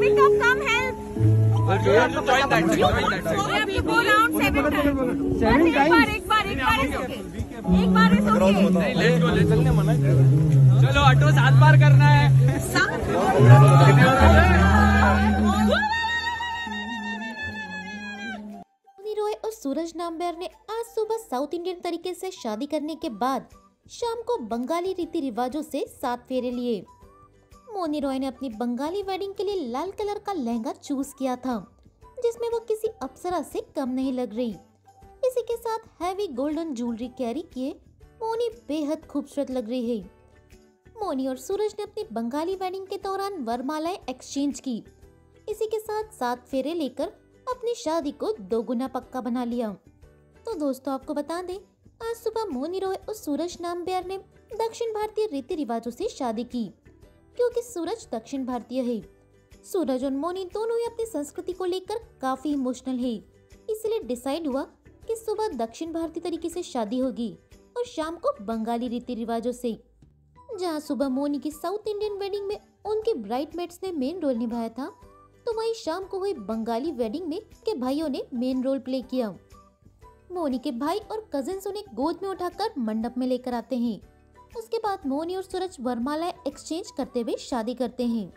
bit of some help. चलो auto 7 बार करना है। सूरज नामबियार ने आज सुबह साउथ इंडियन तरीके से शादी करने के बाद शाम को बंगाली रीति रिवाजों से सात फेरे लिए। मौनी रॉय ने अपनी बंगाली वेडिंग के लिए लाल कलर का लहंगा चूज किया था जिसमें वो किसी अप्सरा से कम नहीं लग रही। इसी के साथ हैवी गोल्डन ज्वेलरी कैरी किए मौनी बेहद खूबसूरत लग रही है। मौनी और सूरज ने अपनी बंगाली वेडिंग के दौरान वरमालाएं एक्सचेंज की। इसी के साथ 7 फेरे लेकर अपनी शादी को 2 गुना पक्का बना लिया। तो दोस्तों आपको बता दें, आज सुबह मौनी रॉय और सूरज नामबियार ने दक्षिण भारतीय रीति रिवाजों से शादी की क्योंकि सूरज दक्षिण भारतीय है। सूरज और मौनी दोनों ही अपनी संस्कृति को लेकर काफी इमोशनल है, इसलिए डिसाइड हुआ कि सुबह दक्षिण भारतीय तरीके से शादी होगी और शाम को बंगाली रीति रिवाजों से। जहाँ सुबह मौनी की साउथ इंडियन वेडिंग में उनके ब्राइडमेट्स ने मेन रोल निभाया था, तो वहीं शाम को हुई बंगाली वेडिंग में के भाइयों ने मेन रोल प्ले किया। मौनी के भाई और कजिन्स उन्हें गोद में उठाकर मंडप में लेकर आते हैं। उसके बाद मौनी और सूरज वरमाला एक्सचेंज करते हुए शादी करते हैं।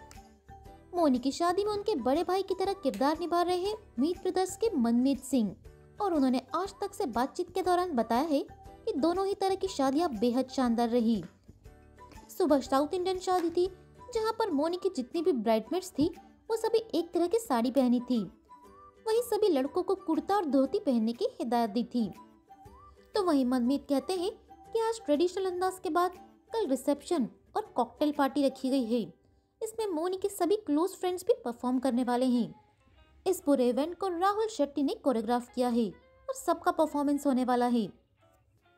मौनी की शादी में उनके बड़े भाई की तरह किरदार निभा रहे हैं मीत ब्रदर्स के मनमीत सिंह, और उन्होंने आज तक से बातचीत के दौरान बताया है कि दोनों ही तरह की शादियाँ बेहद शानदार रही। सुबह साउथ इंडियन शादी थी जहाँ पर मौनी की जितनी भी ब्राइडमेट्स थी वो सभी एक तरह की साड़ी पहनी थी। वहीं सभी लड़कों को कुर्ता और धोती पहनने की हिदायत दी थी। तो वहीं मनमीत कहते हैं कि आज ट्रेडिशनल अंदाज के बाद कल रिसेप्शन और कॉकटेल पार्टी रखी गई है। इसमें मौनी के सभी क्लोज फ्रेंड्स भी परफॉर्म करने वाले हैं। इस पूरे इवेंट को राहुल शेट्टी ने कोरियोग्राफ किया है और सबका परफॉर्मेंस होने वाला है।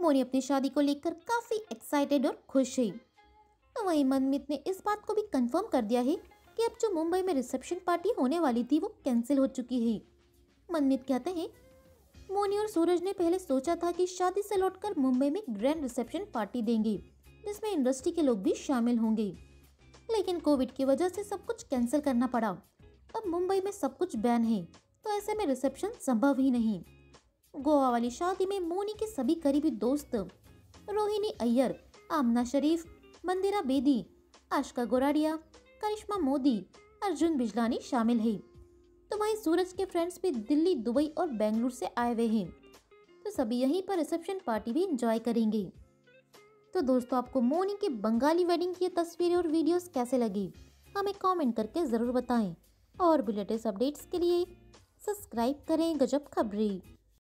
मौनी अपनी शादी को लेकर काफी एक्साइटेड और खुश है। तो वहीं मनमीत ने इस बात को भी कन्फर्म कर दिया है कि अब जो मुंबई में रिसेप्शन पार्टी होने वाली थी वो कैंसिल हो चुकी है। मनमीत कहते हैं, मौनी और सूरज ने पहले सोचा था कि शादी से लौटकर मुंबई में ग्रैंड रिसेप्शन पार्टी देंगे जिसमें इंडस्ट्री के लोग भी शामिल होंगे, लेकिन कोविड की वजह से सब कुछ कैंसिल करना पड़ा। अब मुंबई में सब कुछ बैन है तो ऐसे में रिसेप्शन संभव ही नहीं। गोवा वाली शादी में मौनी के सभी करीबी दोस्त रोहिणी अय्यर, आमना शरीफ, मंदिरा बेदी, आशका गोराडिया, करिश्मा मोदी, अर्जुन बिजलानी शामिल हैं। तो वहीं सूरज के फ्रेंड्स भी दिल्ली, दुबई और बेंगलुरु से आए हुए हैं, तो सभी यहीं पर रिसेप्शन पार्टी भी एंजॉय करेंगे। तो दोस्तों आपको मौनी के बंगाली वेडिंग की तस्वीरें और वीडियोस कैसे लगी हमें कमेंट करके ज़रूर बताएं और भी लेटेस्ट अपडेट्स के लिए सब्सक्राइब करें गजब खबरी।